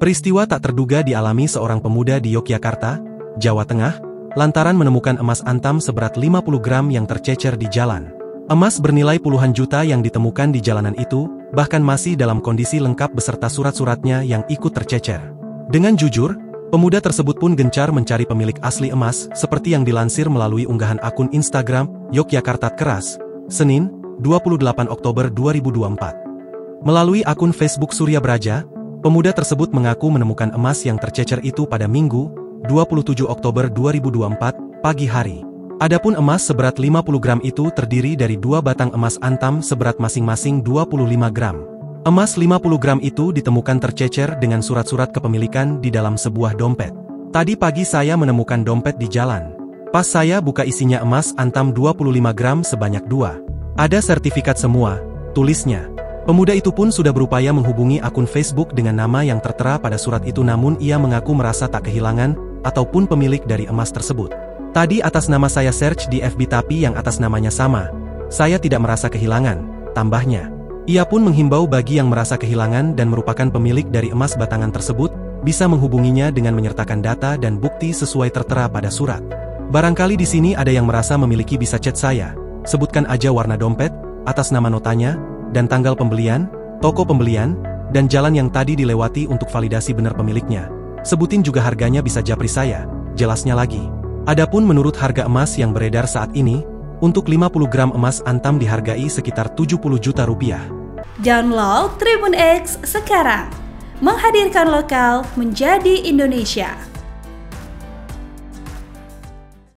Peristiwa tak terduga dialami seorang pemuda di Yogyakarta, Jawa Tengah, lantaran menemukan emas antam seberat 50 gram yang tercecer di jalan. Emas bernilai puluhan juta yang ditemukan di jalanan itu, bahkan masih dalam kondisi lengkap beserta surat-suratnya yang ikut tercecer. Dengan jujur, pemuda tersebut pun gencar mencari pemilik asli emas, seperti yang dilansir melalui unggahan akun Instagram, Yogyakarta Keras, Senin, 28 Oktober 2024. Melalui akun Facebook Surya Braja, pemuda tersebut mengaku menemukan emas yang tercecer itu pada Minggu, 27 Oktober 2024, pagi hari. Adapun emas seberat 50 gram itu terdiri dari dua batang emas antam seberat masing-masing 25 gram. Emas 50 gram itu ditemukan tercecer dengan surat-surat kepemilikan di dalam sebuah dompet. Tadi pagi saya menemukan dompet di jalan. Pas saya buka isinya emas antam 25 gram sebanyak 2. Ada sertifikat semua, tulisnya. Pemuda itu pun sudah berupaya menghubungi akun Facebook dengan nama yang tertera pada surat itu, namun ia mengaku merasa tak kehilangan ataupun pemilik dari emas tersebut. Tadi atas nama saya search di FB tapi yang atas namanya sama. Saya tidak merasa kehilangan, tambahnya. Ia pun menghimbau bagi yang merasa kehilangan dan merupakan pemilik dari emas batangan tersebut, bisa menghubunginya dengan menyertakan data dan bukti sesuai tertera pada surat. Barangkali di sini ada yang merasa memiliki, bisa chat saya. Sebutkan aja warna dompet, atas nama notanya, dan tanggal pembelian, toko pembelian, dan jalan yang tadi dilewati untuk validasi benar pemiliknya. Sebutin juga harganya, bisa japri saya, jelasnya lagi. Adapun menurut harga emas yang beredar saat ini, untuk 50 gram emas antam dihargai sekitar 70 juta rupiah. Download Tribun X sekarang, menghadirkan lokal menjadi Indonesia.